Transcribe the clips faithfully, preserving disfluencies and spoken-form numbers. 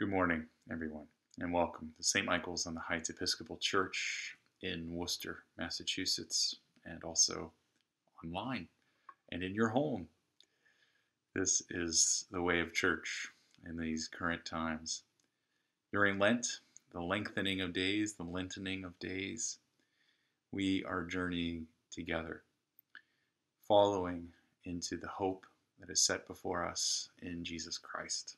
Good morning, everyone, and welcome to Saint Michael's on the Heights Episcopal Church in Worcester, Massachusetts, and also online and in your home. This is the way of church in these current times. During Lent, the lengthening of days, the lentening of days, we are journeying together, following into the hope that is set before us in Jesus Christ.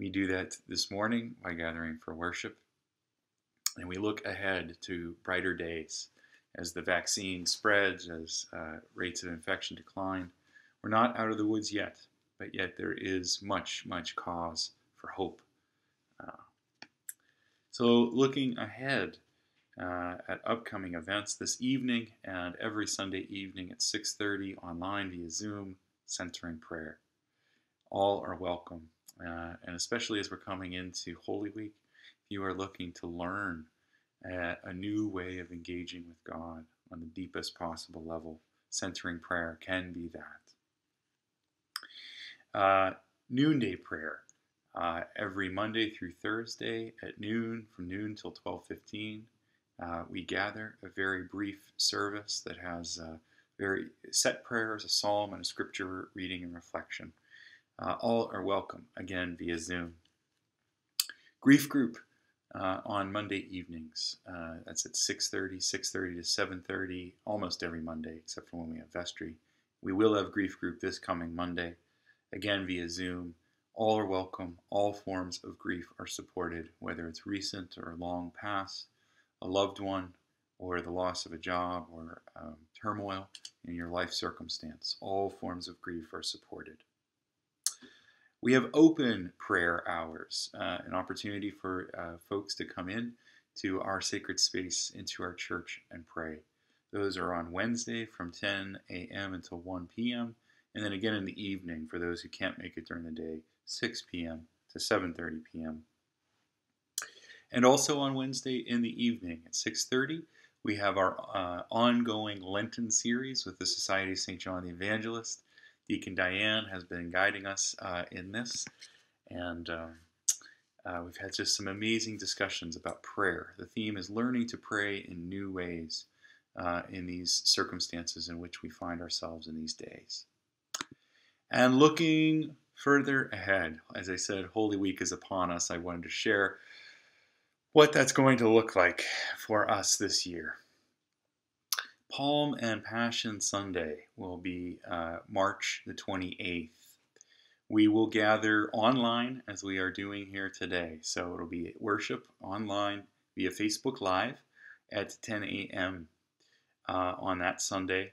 We do that this morning by gathering for worship, and we look ahead to brighter days as the vaccine spreads, as uh, rates of infection decline. We're not out of the woods yet, but yet there is much, much cause for hope. Uh, so looking ahead uh, at upcoming events this evening and every Sunday evening at six thirty online via Zoom, Centering Prayer. All are welcome. Uh, and especially as we're coming into Holy Week, if you are looking to learn uh, a new way of engaging with God on the deepest possible level, Centering Prayer can be that. Uh, noonday prayer, uh, every Monday through Thursday at noon, from noon till twelve fifteen, uh, we gather a very brief service that has uh, very set prayers, a psalm, and a scripture reading and reflection. Uh, all are welcome, again, via Zoom. Grief group uh, on Monday evenings. Uh, that's at six thirty, six thirty to seven thirty, almost every Monday, except for when we have Vestry. We will have grief group this coming Monday, again, via Zoom. All are welcome. All forms of grief are supported, whether it's recent or long past, a loved one, or the loss of a job, or um, turmoil in your life circumstance. All forms of grief are supported. We have open prayer hours, uh, an opportunity for uh, folks to come in to our sacred space, into our church, and pray. Those are on Wednesday from ten a m until one p m, and then again in the evening for those who can't make it during the day, six p m to seven thirty p m And also on Wednesday in the evening at six thirty, we have our uh, ongoing Lenten series with the Society of Saint John the Evangelist. Deacon Diane has been guiding us uh, in this, and uh, uh, we've had just some amazing discussions about prayer. The theme is learning to pray in new ways uh, in these circumstances in which we find ourselves in these days. And looking further ahead, as I said, Holy Week is upon us. I wanted to share what that's going to look like for us this year. Palm and Passion Sunday will be uh, March the twenty-eighth. We will gather online as we are doing here today. So it'll be worship online via Facebook Live at ten a m uh, on that Sunday.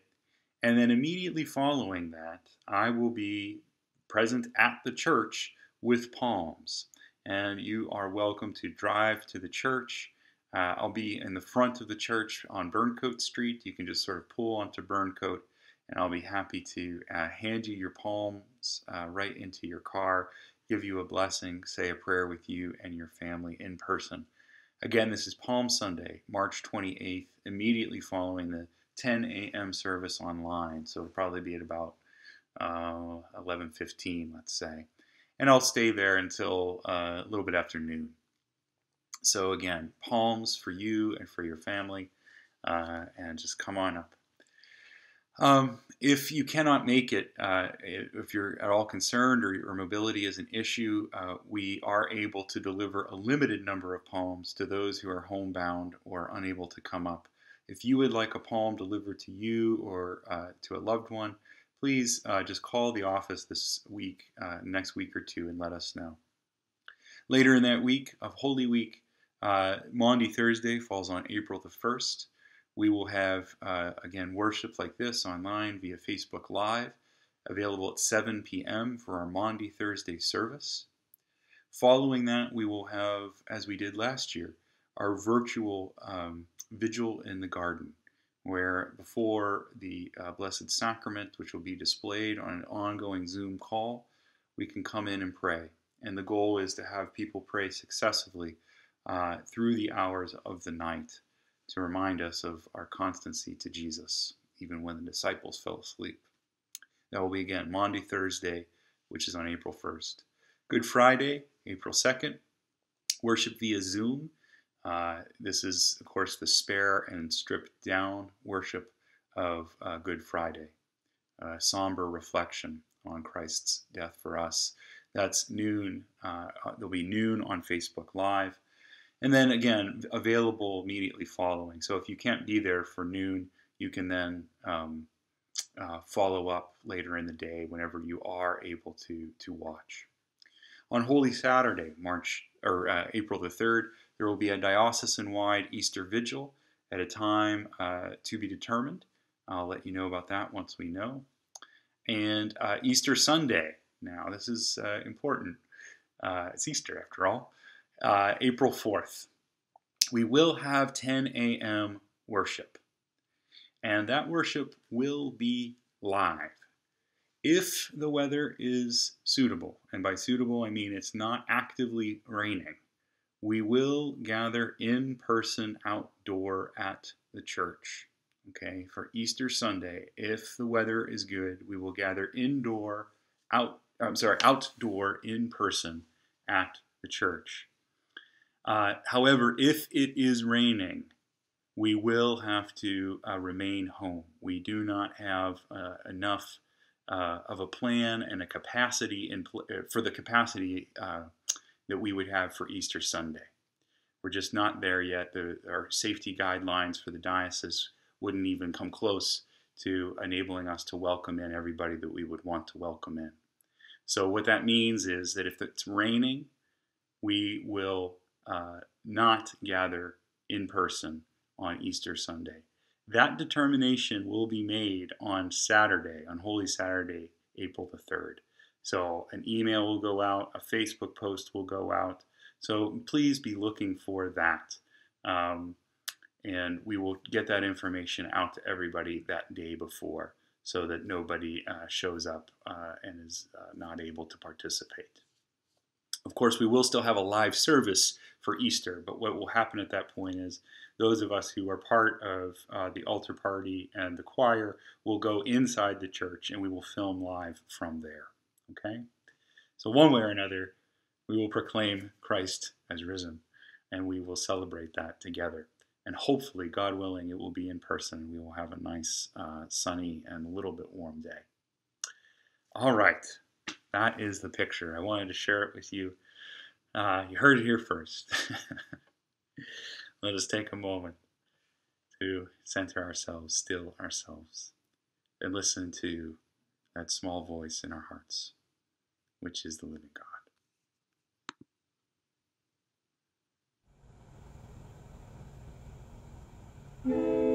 And then immediately following that, I will be present at the church with palms. And you are welcome to drive to the church. Uh, I'll be in the front of the church on Burncoat Street. You can just sort of pull onto Burncoat, and I'll be happy to uh, hand you your palms uh, right into your car, give you a blessing, say a prayer with you and your family in person. Again, this is Palm Sunday, March twenty-eighth, immediately following the ten a m service online. So it'll probably be at about uh, eleven fifteen, let's say. And I'll stay there until uh, a little bit after noon. So again, palms for you and for your family, uh, and just come on up. Um, if you cannot make it, uh, if you're at all concerned or your mobility is an issue, uh, we are able to deliver a limited number of palms to those who are homebound or unable to come up. If you would like a palm delivered to you or uh, to a loved one, please uh, just call the office this week, uh, next week or two, and let us know. Later in that week of Holy Week, Uh, Maundy Thursday falls on April the first. We will have, uh, again, worship like this online via Facebook Live, available at seven p m for our Maundy Thursday service. Following that, we will have, as we did last year, our virtual um, vigil in the garden, where before the uh, Blessed Sacrament, which will be displayed on an ongoing Zoom call, we can come in and pray. And the goal is to have people pray successively Uh, through the hours of the night to remind us of our constancy to Jesus, even when the disciples fell asleep. That will be, again, Maundy Thursday, which is on April first. Good Friday April second. Worship via Zoom. Uh, this is, of course, the spare and stripped down worship of uh, Good Friday. A somber reflection on Christ's death for us. That's noon. Uh, there'll be noon on Facebook Live. And then again, available immediately following. So if you can't be there for noon, you can then um, uh, follow up later in the day whenever you are able to, to watch. On Holy Saturday, March or uh, April the third, there will be a diocesan-wide Easter vigil at a time uh, to be determined. I'll let you know about that once we know. And uh, Easter Sunday. Now, this is uh, important. Uh, it's Easter, after all. Uh, April fourth. We will have ten a m worship. And that worship will be live, if the weather is suitable. And by suitable, I mean it's not actively raining. We will gather in person outdoor at the church. Okay, for Easter Sunday, if the weather is good, we will gather indoor, out, I'm sorry, outdoor in person at the church. Uh, however, if it is raining, we will have to uh, remain home. We do not have uh, enough uh, of a plan and a capacity in pl for the capacity uh, that we would have for Easter Sunday. We're just not there yet. The, our safety guidelines for the diocese wouldn't even come close to enabling us to welcome in everybody that we would want to welcome in. So what that means is that if it's raining, we will uh, not gather in person on Easter Sunday. That determination will be made on Saturday, on Holy Saturday, April the third. So an email will go out, a Facebook post will go out. So please be looking for that. Um, And we will get that information out to everybody that day before so that nobody uh, shows up uh, and is uh, not able to participate. Of course, we will still have a live service for Easter, but what will happen at that point is those of us who are part of uh, the altar party and the choir will go inside the church and we will film live from there. Okay? So one way or another, we will proclaim Christ as risen and we will celebrate that together. And hopefully, God willing, it will be in person. We will have a nice, uh, sunny, and a little bit warm day. All right. That is the picture. I wanted to share it with you. Uh, you heard it here first. Let us take a moment to center ourselves, still ourselves, and listen to that small voice in our hearts, which is the living God. Thank mm -hmm. you.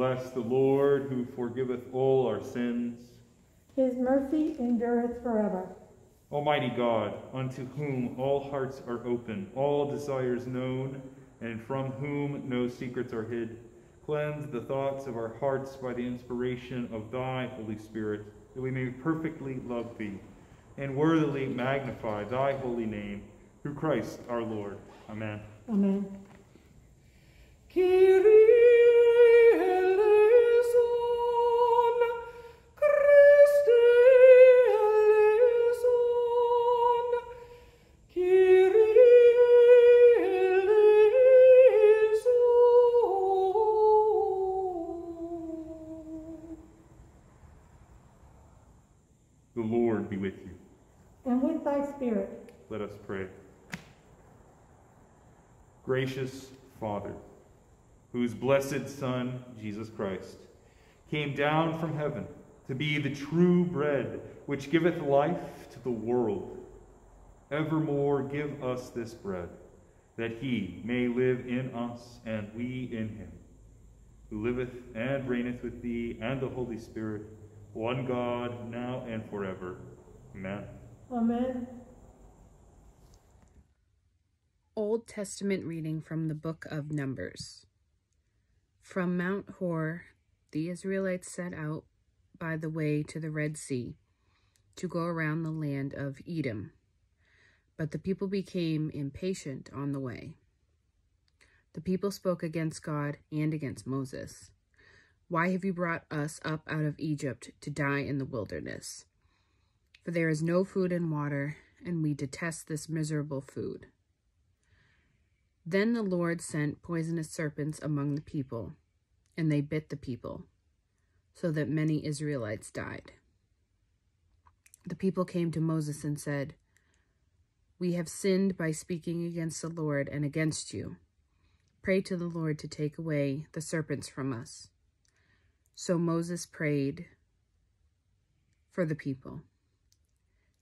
Bless the Lord, who forgiveth all our sins. His mercy endureth forever. Almighty God, unto whom all hearts are open, all desires known, and from whom no secrets are hid, cleanse the thoughts of our hearts by the inspiration of thy Holy Spirit, that we may perfectly love thee, and worthily magnify thy holy name, through Christ our Lord. Amen. Amen. Spirit. Let us pray. Gracious Father, whose blessed Son, Jesus Christ, came down from heaven to be the true bread which giveth life to the world, evermore give us this bread, that he may live in us and we in him, who liveth and reigneth with thee and the Holy Spirit, one God, now and forever. Amen. Amen. Old Testament reading from the book of Numbers. From Mount Hor, the Israelites set out by the way to the Red Sea to go around the land of Edom, but the people became impatient on the way. The people spoke against God and against Moses. Why have you brought us up out of Egypt to die in the wilderness? For there is no food and water, and we detest this miserable food. Then the Lord sent poisonous serpents among the people, and they bit the people, so that many Israelites died. The people came to Moses and said, "We have sinned by speaking against the Lord and against you. Pray to the Lord to take away the serpents from us." So Moses prayed for the people.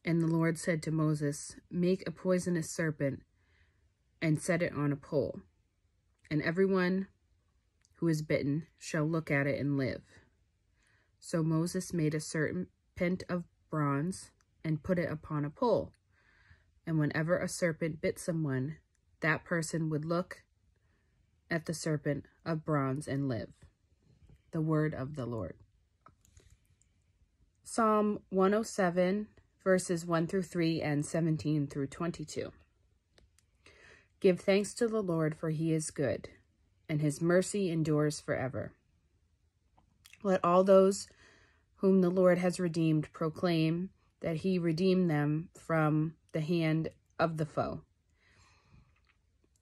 And the Lord said to Moses, "Make a poisonous serpent and set it on a pole, and everyone who is bitten shall look at it and live." So Moses made a serpent of bronze and put it upon a pole, and whenever a serpent bit someone, that person would look at the serpent of bronze and live. The word of the Lord. Psalm one oh seven, verses one through three and seventeen through twenty-two. Give thanks to the Lord, for he is good, and his mercy endures forever. Let all those whom the Lord has redeemed proclaim that he redeemed them from the hand of the foe.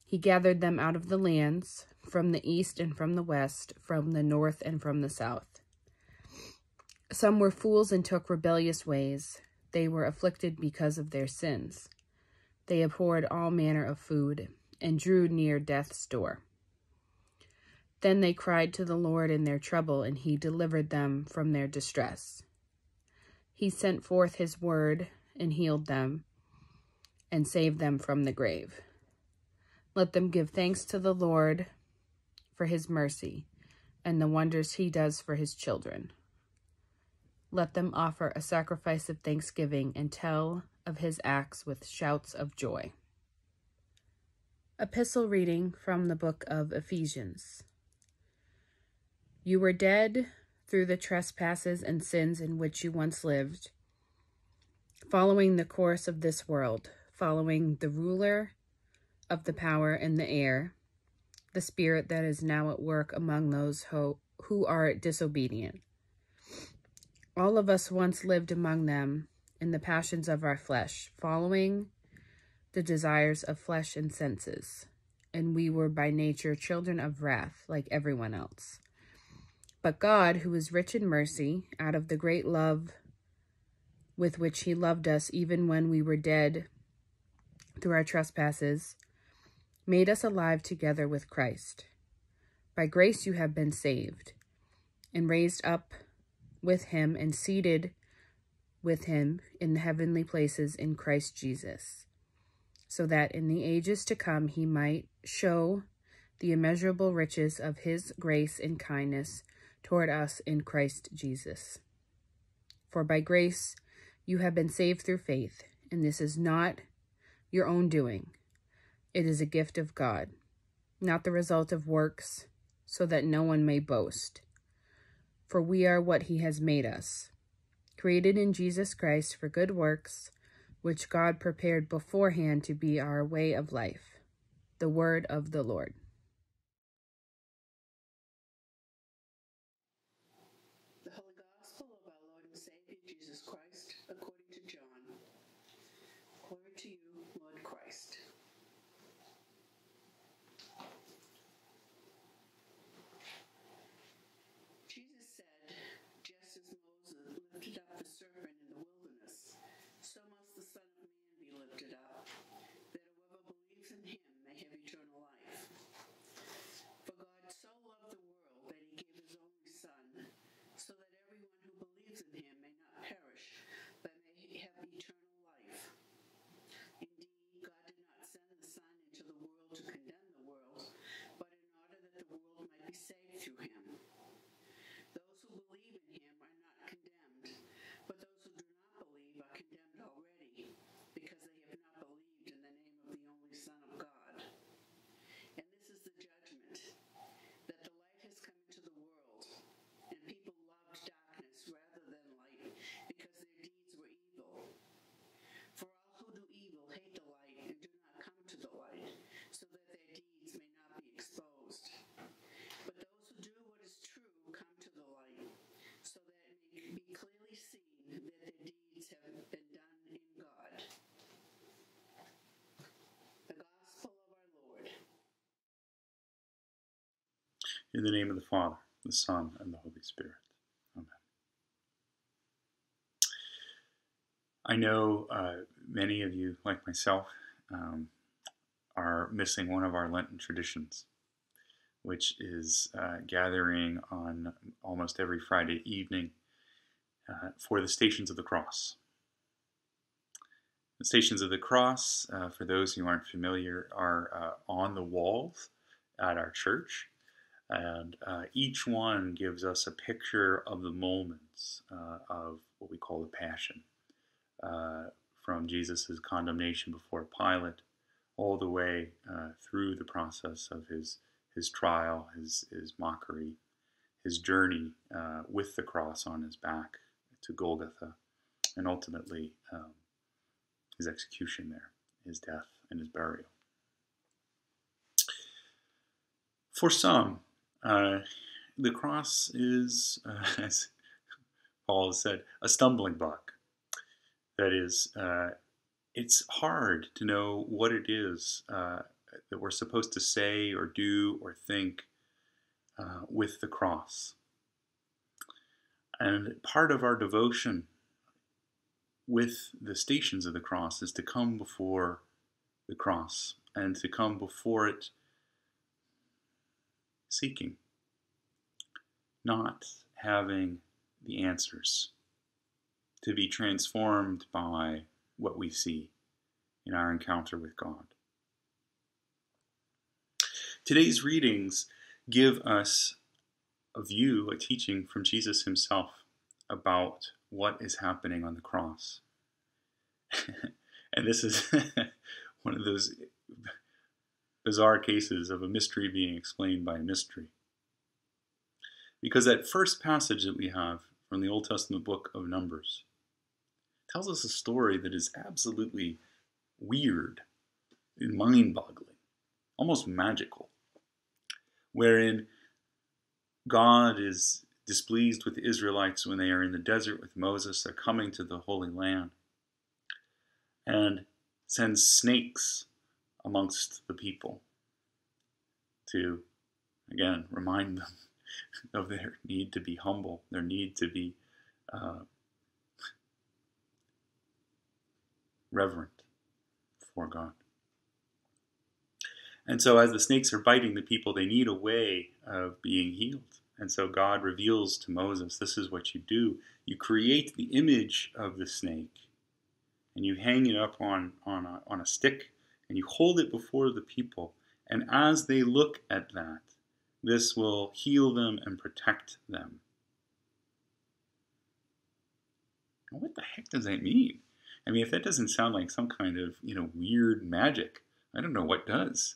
He gathered them out of the lands, from the east and from the west, from the north and from the south. Some were fools and took rebellious ways. They were afflicted because of their sins. They abhorred all manner of food and drew near death's door. Then they cried to the Lord in their trouble, and he delivered them from their distress. He sent forth his word and healed them and saved them from the grave. Let them give thanks to the Lord for his mercy and the wonders he does for his children. Let them offer a sacrifice of thanksgiving and tell of his acts with shouts of joy. Epistle reading from the book of Ephesians. You were dead through the trespasses and sins in which you once lived, following the course of this world, following the ruler of the power in the air, the spirit that is now at work among those who, who are disobedient. All of us once lived among them in the passions of our flesh, following the desires of flesh and senses, and we were by nature children of wrath like everyone else. But God, who is rich in mercy, out of the great love with which he loved us, even when we were dead through our trespasses, made us alive together with Christ. By grace you have been saved, and raised up with him and seated with him in the heavenly places in Christ Jesus, so that in the ages to come he might show the immeasurable riches of his grace and kindness toward us in Christ Jesus. For by grace you have been saved through faith, and this is not your own doing. It is a gift of God, not the result of works, so that no one may boast. For we are what he has made us, created in Jesus Christ for good works, which God prepared beforehand to be our way of life. The word of the Lord. The Holy Gospel of our Lord and Savior Jesus Christ, according to John. Glory to you, Lord Christ. Jesus said, just as Moses lifted up the serpent in the wilderness, so must the Son of Man be lifted up, that whoever believes in him may have eternal life. For God so loved the world that he gave his only Son, so that everyone who believes in him may not perish, but may have eternal life. Indeed, God did not send the Son into the world to condemn the world, but in order that the world might be saved through him. Those who believe in him are not condemned, but those who do not believe are condemned already, because they have not believed in the name of the only Son of God. And this is the judgment, that the light has come into the world, and people loved darkness rather than light, because their deeds were evil. For all who do evil hate the light and do not come to the light, so that their deeds may not be exposed. But those who do what is true come to the light, so that it may be clearly seen that their deeds have been done in God. The Gospel of our Lord. In the name of the Father, the Son, and the Holy Spirit. Amen. I know uh, many of you, like myself, um, are missing one of our Lenten traditions, which is uh, gathering on almost every Friday evening uh, for the Stations of the Cross. The Stations of the Cross, uh, for those who aren't familiar, are uh, on the walls at our church. And uh, each one gives us a picture of the moments uh, of what we call the Passion, uh, from Jesus' condemnation before Pilate, all the way uh, through the process of his his trial, his, his mockery, his journey uh, with the cross on his back to Golgotha, and ultimately um, his execution there, his death and his burial. For some, Uh, the cross is, uh, as Paul has said, a stumbling block. That is, uh, it's hard to know what it is uh, that we're supposed to say or do or think uh, with the cross. And part of our devotion with the Stations of the Cross is to come before the cross and to come before it seeking, not having the answers, to be transformed by what we see in our encounter with God. Today's readings give us a view, a teaching from Jesus himself about what is happening on the cross. And this is one of those bizarre cases of a mystery being explained by a mystery. Because that first passage that we have from the Old Testament book of Numbers tells us a story that is absolutely weird and mind-boggling, almost magical, wherein God is displeased with the Israelites when they are in the desert with Moses. They're coming to the Holy Land and sends snakes amongst the people to, again, remind them of their need to be humble, their need to be uh, reverent for God. And so as the snakes are biting the people, they need a way of being healed. And so God reveals to Moses, this is what you do. You create the image of the snake, and you hang it up on, on, a, on a stick, and you hold it before the people, and as they look at that, this will heal them and protect them. what the heck does that mean? I mean, if that doesn't sound like some kind of, you know, weird magic, I don't know what does.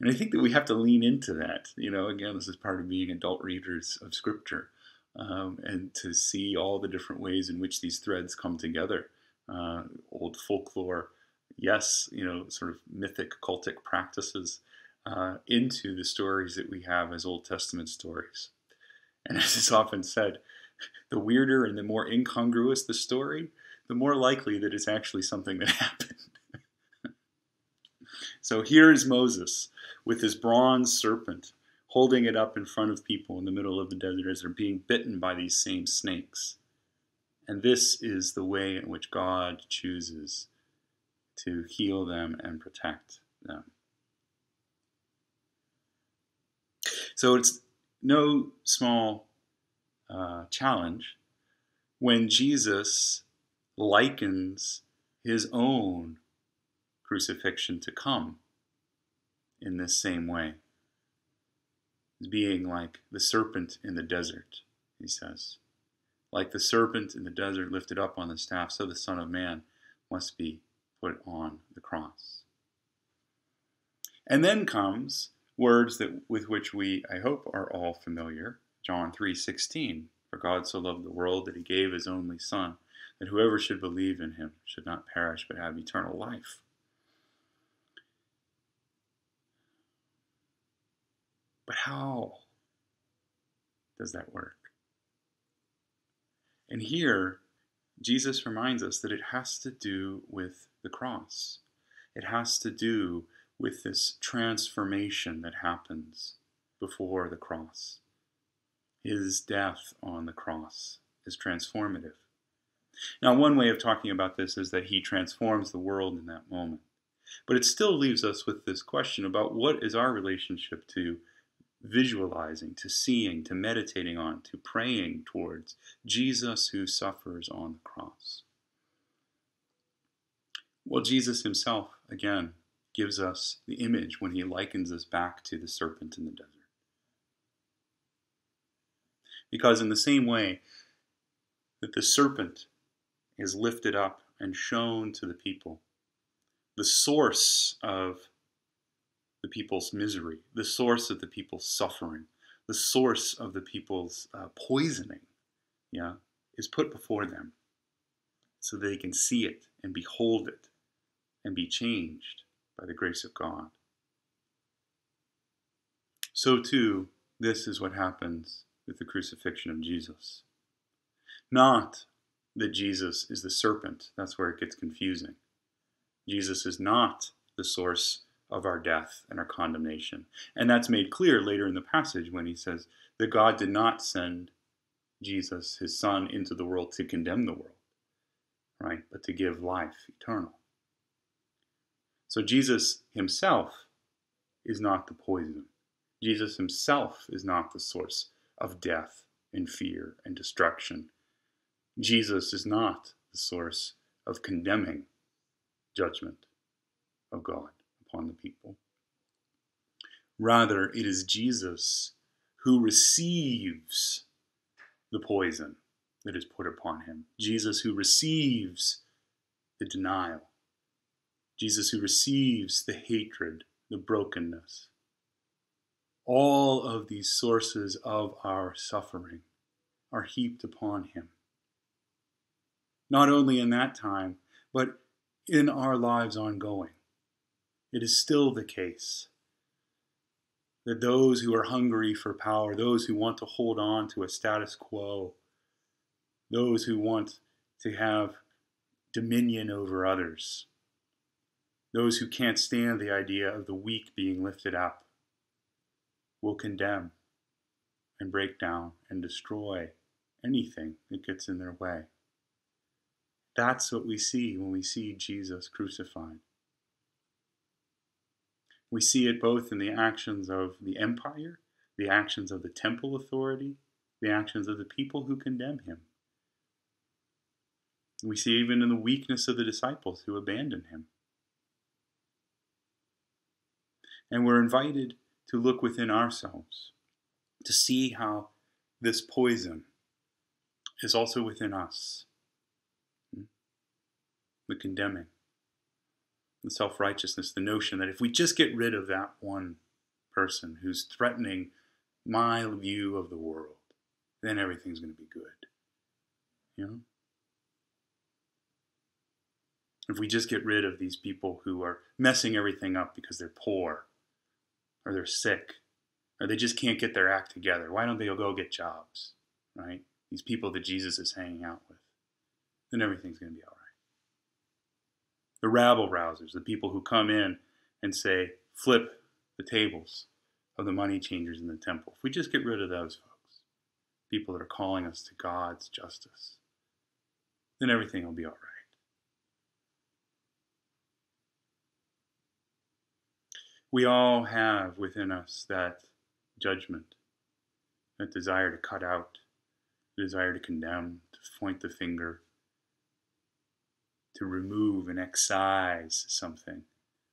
And I think that we have to lean into that. You know, again, this is part of being adult readers of Scripture, um, and to see all the different ways in which these threads come together. Uh, old folklore, yes, you know, sort of mythic, cultic practices uh, into the stories that we have as Old Testament stories. And as is often said, the weirder and the more incongruous the story, the more likely that it's actually something that happened. So here is Moses with his bronze serpent, holding it up in front of people in the middle of the desert as they're being bitten by these same snakes. And this is the way in which God chooses to heal them and protect them. So it's no small uh, challenge when Jesus likens his own crucifixion to come in this same way, being like the serpent in the desert, he says. Like the serpent in the desert lifted up on the staff, so the Son of Man must be put on the cross. And then comes words that with which we, I hope, are all familiar. John three sixteen, for God so loved the world that he gave his only Son, that whoever should believe in him should not perish but have eternal life. But how does that work? And here, Jesus reminds us that it has to do with the cross. It has to do with this transformation that happens before the cross. His death on the cross is transformative. Now, one way of talking about this is that he transforms the world in that moment. But it still leaves us with this question about what is our relationship to visualizing, to seeing, to meditating on, to praying towards Jesus who suffers on the cross. Well, Jesus himself, again, gives us the image when he likens us back to the serpent in the desert. Because in the same way that the serpent is lifted up and shown to the people, the source of the people's misery, the source of the people's suffering, the source of the people's uh, poisoning, yeah, is put before them so that they can see it and behold it and be changed by the grace of God. So too, this is what happens with the crucifixion of Jesus. Not that Jesus is the serpent. That's where it gets confusing. Jesus is not the source of our death and our condemnation. And that's made clear later in the passage when he says that God did not send Jesus, his Son, into the world to condemn the world, right? But to give life eternal. So Jesus himself is not the poison. Jesus himself is not the source of death and fear and destruction. Jesus is not the source of condemning judgment of God upon the people. Rather, it is Jesus who receives the poison that is put upon him. Jesus who receives the denial. Jesus who receives the hatred, the brokenness. All of these sources of our suffering are heaped upon him. Not only in that time, but in our lives ongoing. It is still the case that those who are hungry for power, those who want to hold on to a status quo, those who want to have dominion over others, those who can't stand the idea of the weak being lifted up, will condemn and break down and destroy anything that gets in their way. That's what we see when we see Jesus crucified. We see it both in the actions of the empire, the actions of the temple authority, the actions of the people who condemn him. We see even in the weakness of the disciples who abandon him. And we're invited to look within ourselves, to see how this poison is also within us, the condemning, the self-righteousness, the notion that if we just get rid of that one person who's threatening my view of the world, then everything's going to be good. You know? If we just get rid of these people who are messing everything up because they're poor, or they're sick, or they just can't get their act together, why don't they go get jobs, right? These people that Jesus is hanging out with, then everything's going to be all right. The rabble-rousers, the people who come in and say, flip the tables of the money changers in the temple. If we just get rid of those folks, people that are calling us to God's justice, then everything will be all right. We all have within us that judgment, that desire to cut out, the desire to condemn, to point the finger, to remove and excise something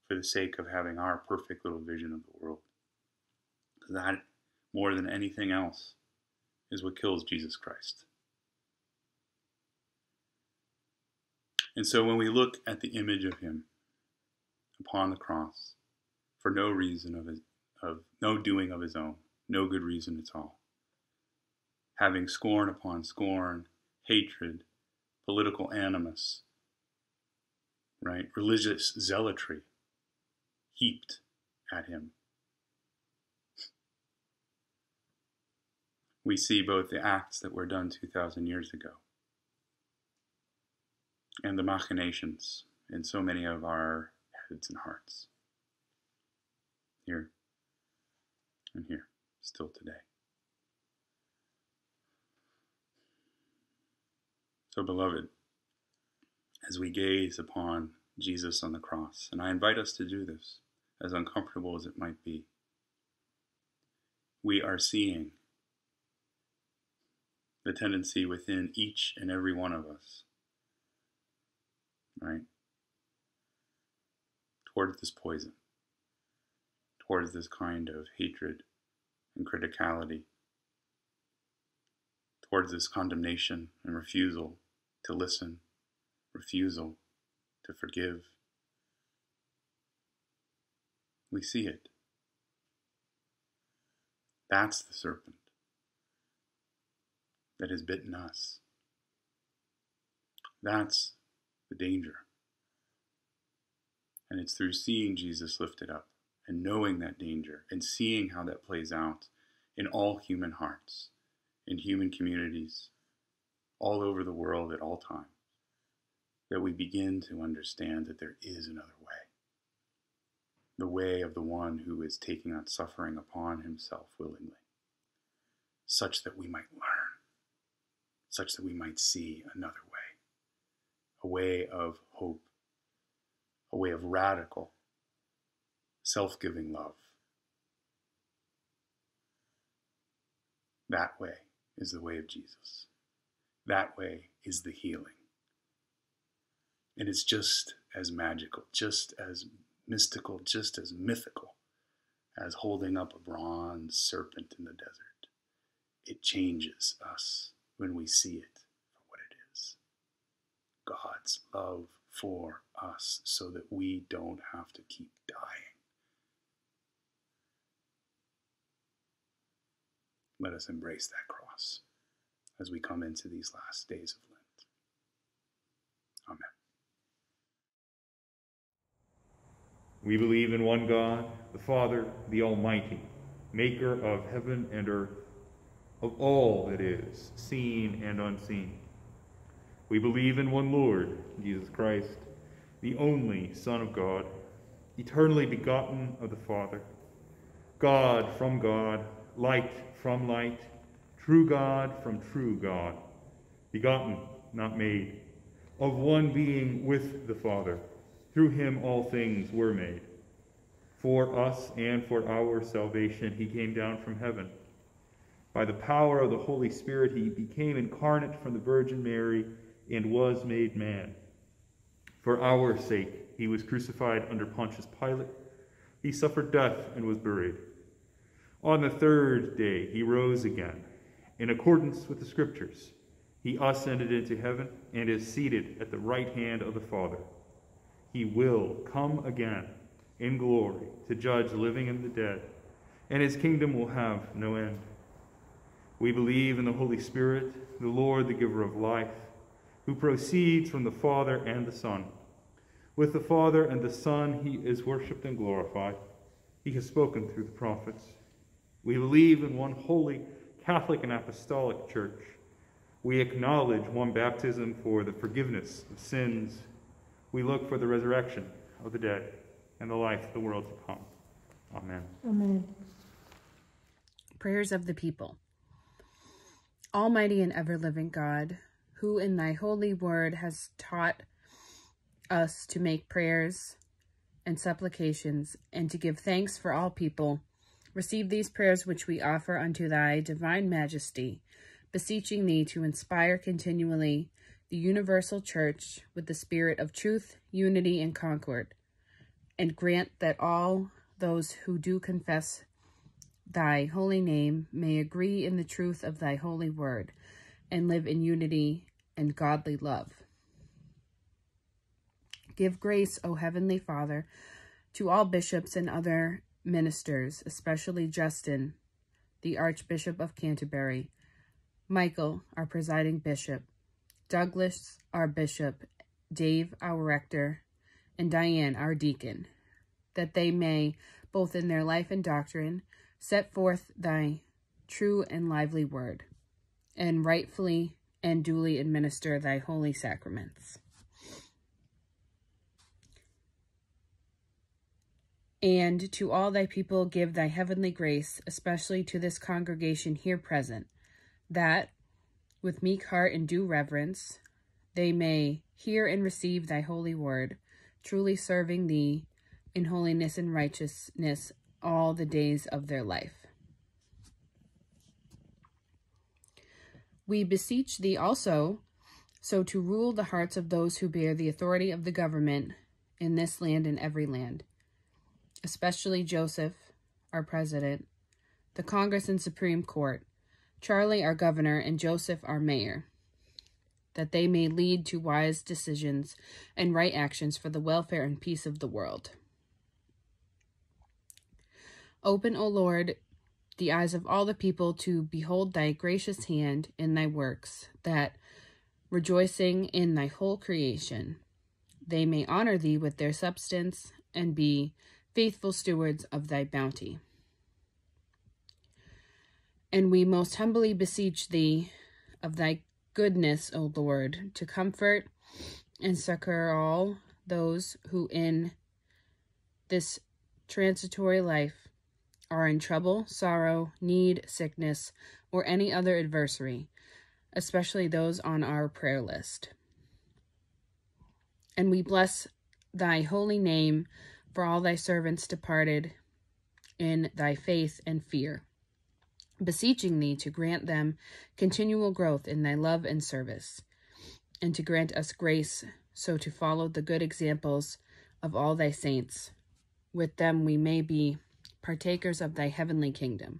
for the sake of having our perfect little vision of the world. That, more than anything else, is what kills Jesus Christ. And so when we look at the image of him upon the cross, for no reason of his, of no doing of his own, no good reason at all, having scorn upon scorn, hatred, political animus, right, religious zealotry heaped at him, we see both the acts that were done two thousand years ago and the machinations in so many of our heads and hearts, here and here, still today. So, beloved, as we gaze upon Jesus on the cross, and I invite us to do this, as uncomfortable as it might be, we are seeing the tendency within each and every one of us, right, towards this poison, towards this kind of hatred and criticality, towards this condemnation and refusal to listen, refusal to forgive. We see it. That's the serpent that has bitten us. That's the danger. And it's through seeing Jesus lifted up and knowing that danger and seeing how that plays out in all human hearts, in human communities, all over the world at all times, that we begin to understand that there is another way. The way of the one who is taking on suffering upon himself willingly, such that we might learn, such that we might see another way, a way of hope, a way of radical, self-giving love. That way is the way of Jesus. That way is the healing. And it's just as magical, just as mystical, just as mythical as holding up a bronze serpent in the desert. It changes us when we see it for what it is. God's love for us so that we don't have to keep dying. Let us embrace that cross as we come into these last days of Lent. Amen. We believe in one God, the Father, the Almighty, maker of heaven and earth, of all that is, seen and unseen. We believe in one Lord, Jesus Christ, the only Son of God, eternally begotten of the Father, God from God, light from light, true God from true God, begotten, not made, of one being with the Father. Through him all things were made. For us and for our salvation he came down from heaven. By the power of the Holy Spirit, he became incarnate from the Virgin Mary and was made man. For our sake, he was crucified under Pontius Pilate. He suffered death and was buried. On the third day, he rose again, in accordance with the Scriptures, He ascended into heaven and is seated at the right hand of the Father. He will come again in glory to judge living and the dead, and his kingdom will have no end. We believe in the Holy Spirit, the Lord, the giver of life, who proceeds from the Father and the Son. With the Father and the Son, he is worshipped and glorified. He has spoken through the prophets. We believe in one holy Catholic and Apostolic Church. We acknowledge one baptism for the forgiveness of sins. We look for the resurrection of the dead and the life of the world to come. Amen. Amen. Prayers of the people. Almighty and ever-living God, who in thy holy word has taught us to make prayers and supplications and to give thanks for all people, receive these prayers which we offer unto thy divine majesty, beseeching thee to inspire continually the universal church with the spirit of truth, unity, and concord, and grant that all those who do confess thy holy name may agree in the truth of thy holy word and live in unity and godly love. Give grace, O heavenly Father, to all bishops and other ministers, especially Justin, the Archbishop of Canterbury, Michael, our presiding bishop, Douglas, our bishop, Dave, our rector, and Diane, our deacon, that they may, both in their life and doctrine, set forth thy true and lively word, and rightfully and duly administer thy holy sacraments. And to all thy people give thy heavenly grace, especially to this congregation here present, that, with meek heart and due reverence, they may hear and receive thy holy word, truly serving thee in holiness and righteousness all the days of their life. We beseech thee also so to rule the hearts of those who bear the authority of the government in this land and every land, especially Joseph, our president, the Congress and Supreme Court, Charlie, our governor, and Joseph, our mayor, that they may lead to wise decisions and right actions for the welfare and peace of the world. Open, O Lord, the eyes of all the people to behold thy gracious hand in thy works, that, rejoicing in thy whole creation, they may honor thee with their substance and be faithful stewards of thy bounty. And we most humbly beseech thee of thy goodness, O Lord, to comfort and succor all those who in this transitory life are in trouble, sorrow, need, sickness, or any other adversary, especially those on our prayer list. And we bless thy holy name for all thy servants departed in thy faith and fear, beseeching thee to grant them continual growth in thy love and service, and to grant us grace so to follow the good examples of all thy saints. With them we may be partakers of thy heavenly kingdom.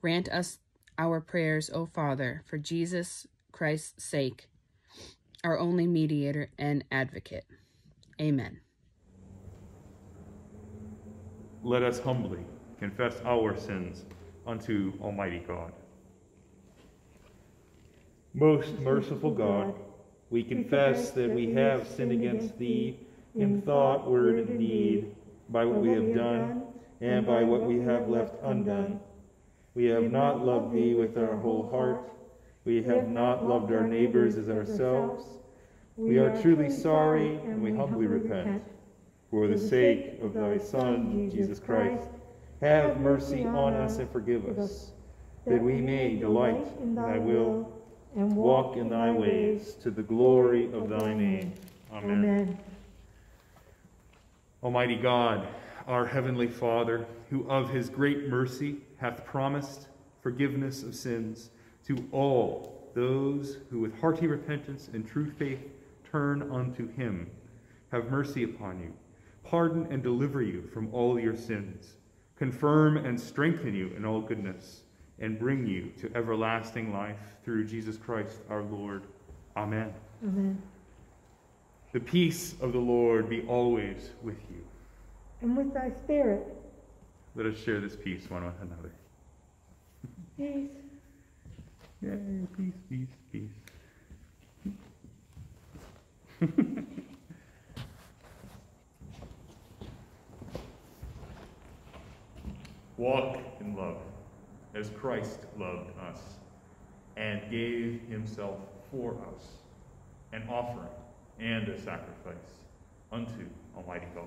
Grant us our prayers, O Father, for Jesus Christ's sake, our only mediator and advocate. Amen. Let us humbly confess our sins unto Almighty God. Most merciful God, we confess that we have sinned against thee in thought, word, and deed, by what we have done and by what we have left undone. We have not loved thee with our whole heart. We have not loved our neighbors as ourselves. We are truly sorry and we humbly repent. For the sake of thy Son, Jesus Christ, have mercy on us and forgive us, that we may delight in thy will and walk in thy ways to the glory of thy name. Amen. Amen. Almighty God, our heavenly Father, who of his great mercy hath promised forgiveness of sins to all those who with hearty repentance and true faith turn unto him, have mercy upon you, pardon and deliver you from all your sins, confirm and strengthen you in all goodness, and bring you to everlasting life through Jesus Christ our Lord. Amen. Amen. The peace of the Lord be always with you. And with thy spirit. Let us share this peace one with another. Peace. Yay, peace, peace, peace. Walk in love, as Christ loved us, and gave himself for us, an offering and a sacrifice unto Almighty God.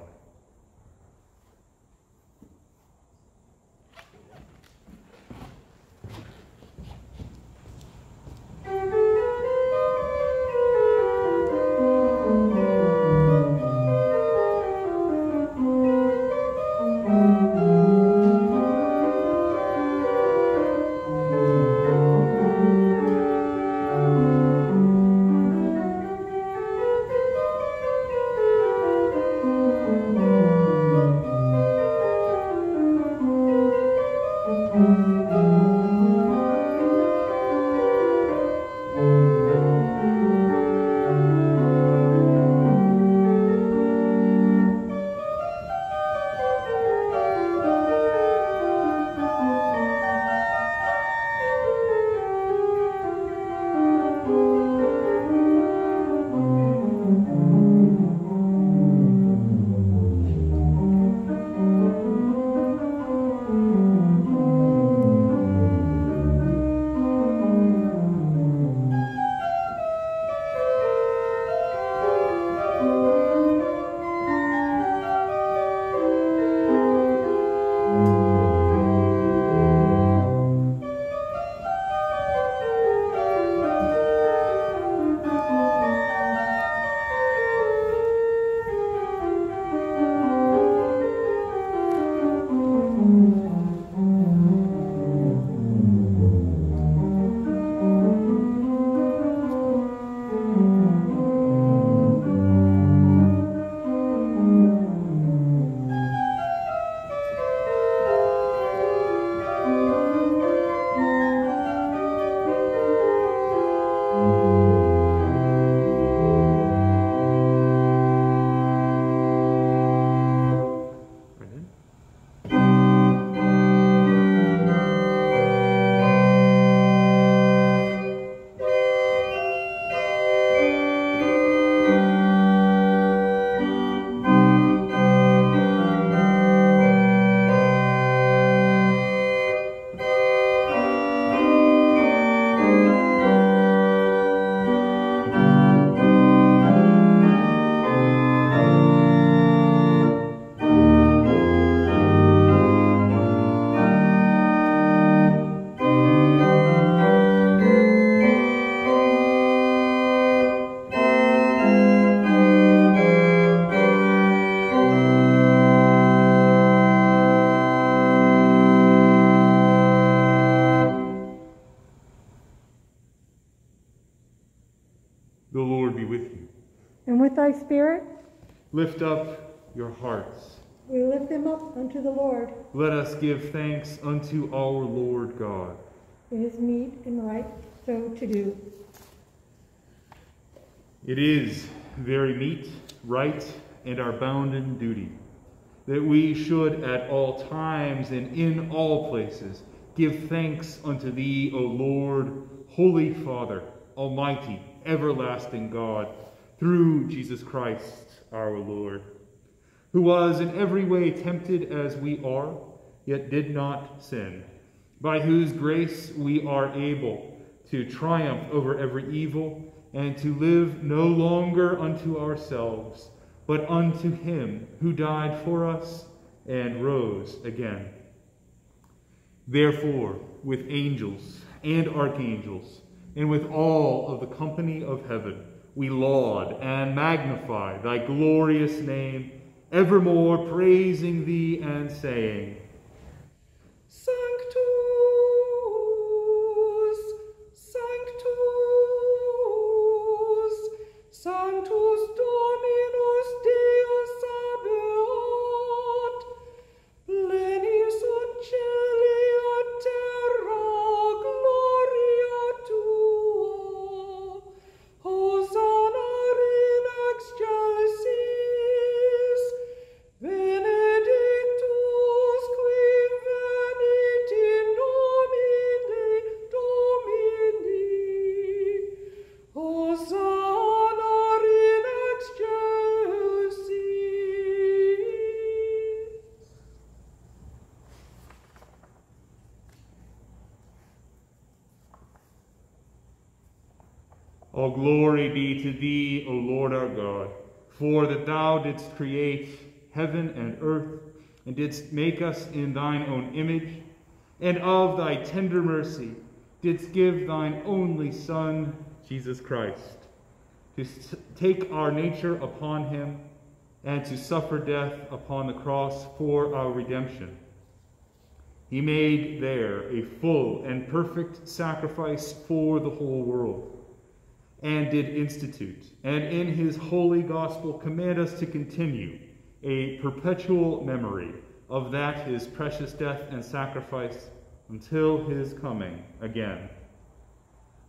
Lift up your hearts. We lift them up unto the Lord. Let us give thanks unto our Lord God. It is meet and right so to do. It is very meet, right, and our bounden duty, that we should at all times and in all places give thanks unto thee, O Lord, Holy Father, Almighty, everlasting God, through Jesus Christ, our Lord, who was in every way tempted as we are, yet did not sin, by whose grace we are able to triumph over every evil and to live no longer unto ourselves, but unto him who died for us and rose again. Therefore, with angels and archangels, and with all of the company of heaven, we laud and magnify thy glorious name, evermore praising thee and saying, Sanctus, Sanctus, Sanctus Dominus Deus Sabaoth, plenis Ocelia Terra. All glory be to thee, O Lord our God, for that thou didst create heaven and earth, and didst make us in thine own image, and of thy tender mercy didst give thine only Son, Jesus Christ, to take our nature upon him, and to suffer death upon the cross for our redemption. He made there a full and perfect sacrifice for the whole world, and did institute, and in his holy gospel command us to continue a perpetual memory of that his precious death and sacrifice until his coming again.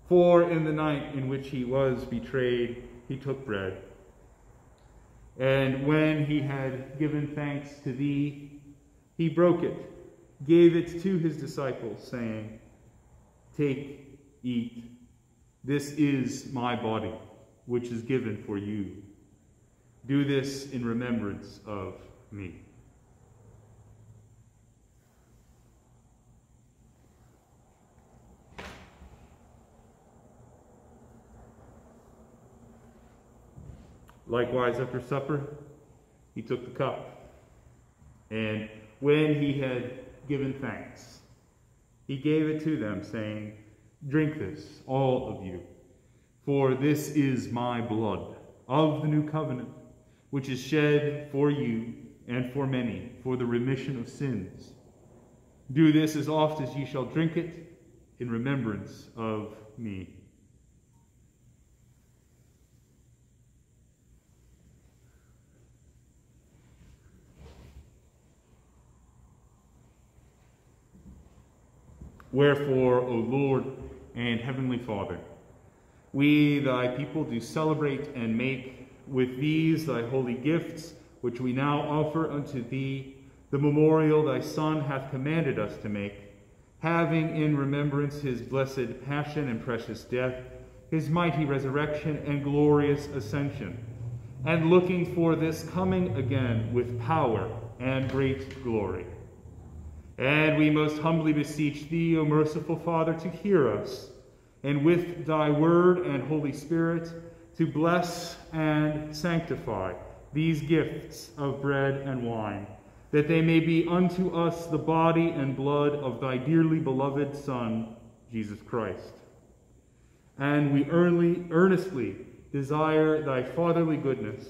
For in the night in which he was betrayed, he took bread, and when he had given thanks to thee, he broke it, gave it to his disciples, saying, Take, eat, this is my body, which is given for you. Do this in remembrance of me. Likewise, after supper, he took the cup, and when he had given thanks, he gave it to them, saying, Drink this, all of you, for this is my blood of the new covenant, which is shed for you and for many for the remission of sins. Do this as oft as ye shall drink it in remembrance of me. Wherefore, O Lord and Heavenly Father, we, thy people, do celebrate and make with these thy holy gifts, which we now offer unto thee, the memorial thy Son hath commanded us to make, having in remembrance his blessed passion and precious death, his mighty resurrection and glorious ascension, and looking for this coming again with power and great glory. And we most humbly beseech thee, O merciful Father, to hear us, and with thy word and Holy Spirit to bless and sanctify these gifts of bread and wine, that they may be unto us the body and blood of thy dearly beloved Son, Jesus Christ. And we earnestly desire thy fatherly goodness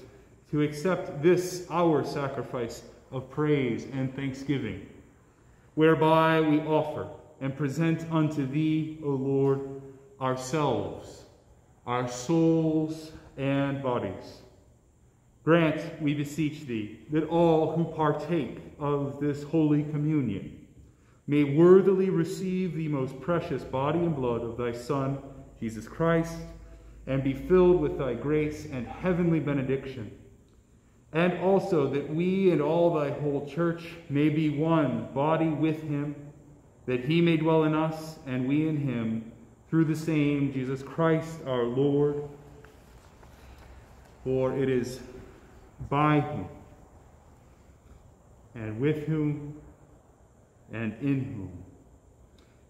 to accept this our sacrifice of praise and thanksgiving, whereby we offer and present unto thee, O Lord, ourselves, our souls, and bodies. Grant, we beseech thee, that all who partake of this holy communion may worthily receive the most precious body and blood of thy Son, Jesus Christ, and be filled with thy grace and heavenly benediction, and also that we and all thy whole church may be one body with him, that he may dwell in us and we in him, through the same Jesus Christ our Lord. For it is by whom, and with whom, and in whom,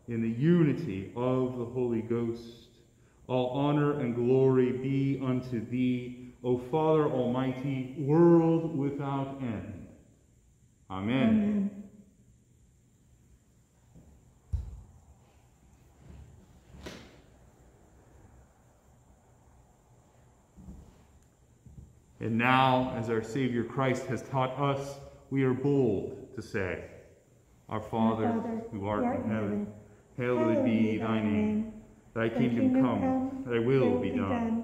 in the unity of the Holy Ghost, all honor and glory be unto thee, O Father Almighty, world without end. Amen. Amen. And now, as our Savior Christ has taught us, we are bold to say, Our Father, Our Father who art, art in heaven, heaven hallowed be thy name. Thy, thy kingdom, kingdom come, come, thy will, will be done. done.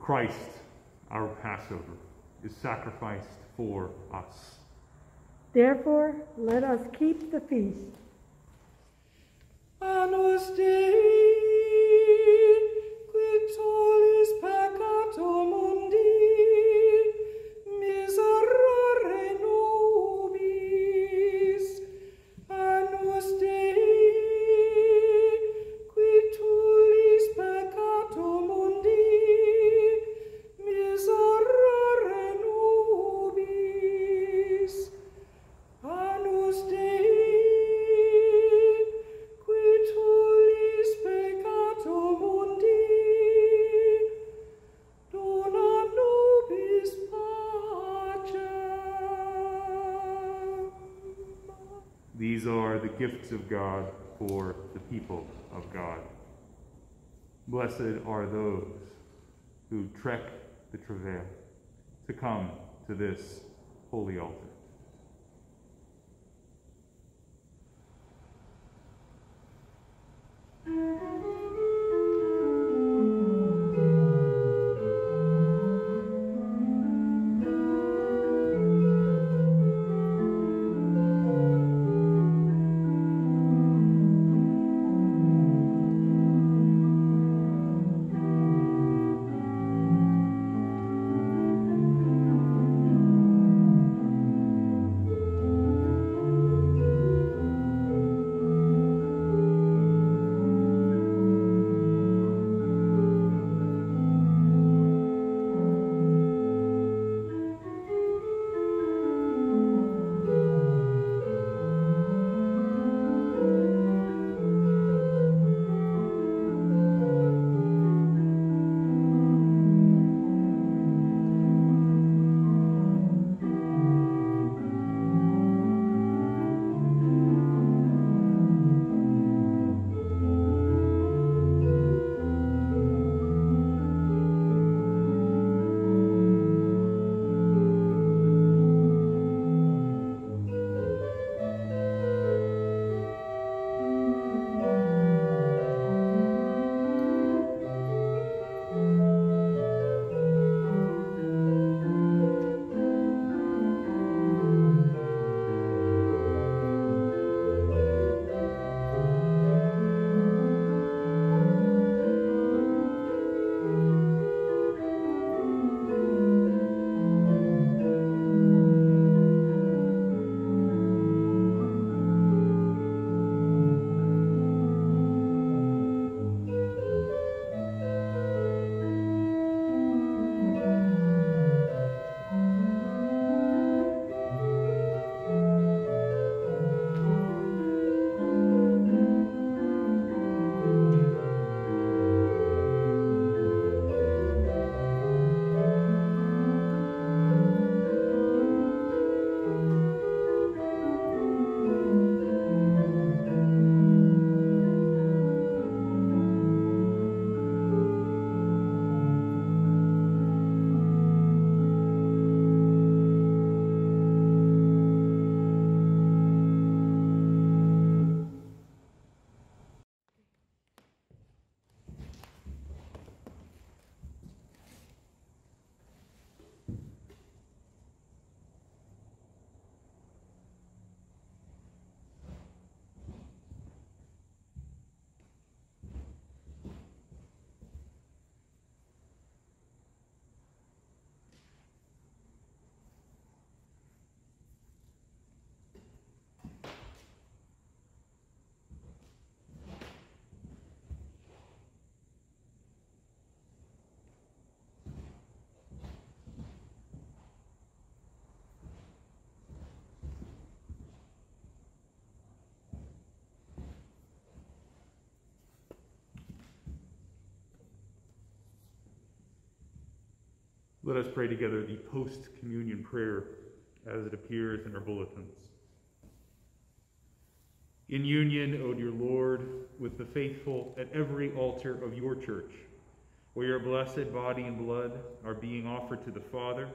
Christ, our Passover, is sacrificed for us. Therefore, let us keep the feast. Annus Dei, quid tollis peccato mundi, miserere nobis. Annus Dei, quid tollis peccato mundi, miserere nobis. Annus Dei, these are the gifts of God for the people of God. Blessed are those who trek the travail to come to this holy altar. Let us pray together the post-communion prayer as it appears in our bulletins. In union, O dear Lord, with the faithful at every altar of your church, where your blessed body and blood are being offered to the Father,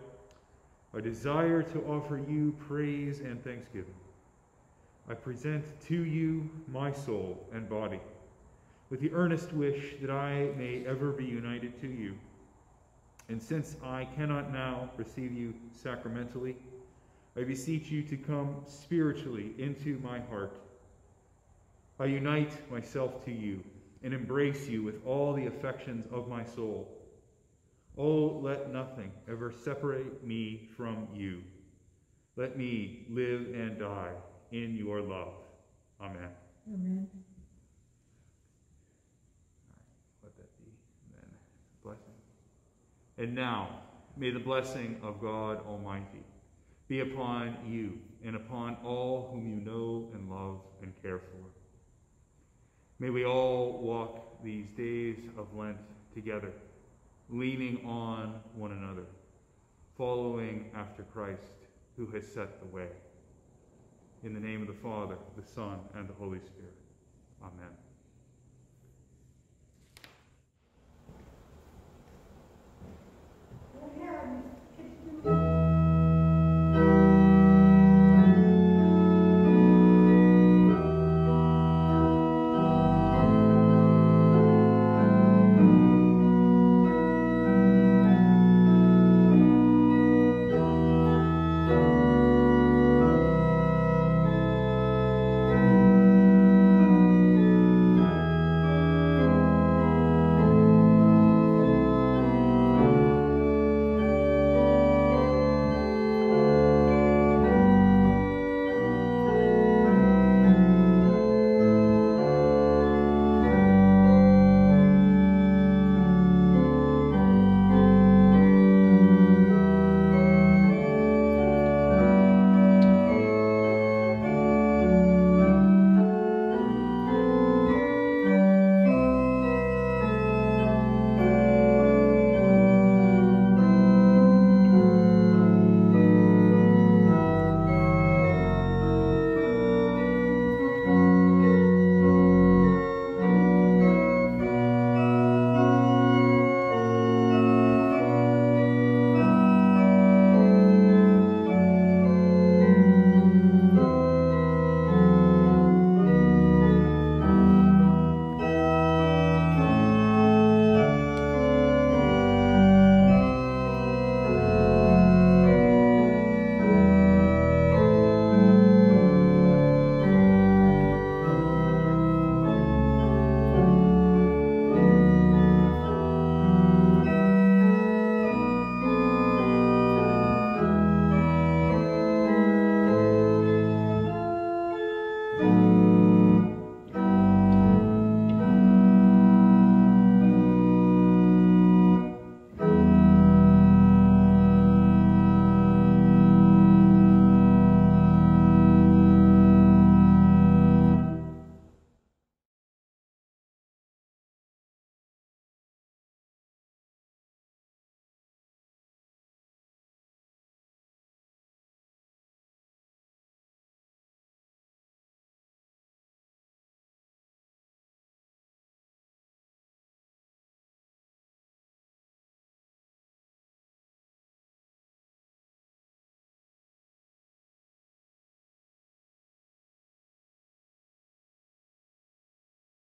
I desire to offer you praise and thanksgiving. I present to you my soul and body, with the earnest wish that I may ever be united to you. And since I cannot now receive you sacramentally, I beseech you to come spiritually into my heart. I unite myself to you and embrace you with all the affections of my soul. Oh, let nothing ever separate me from you. Let me live and die in your love. Amen. Amen. Let that be. Amen. Blessing. And now, may the blessing of God Almighty be upon you and upon all whom you know and love and care for. May we all walk these days of Lent together, leaning on one another, following after Christ, who has set the way. In the name of the Father, the Son, and the Holy Spirit. Amen.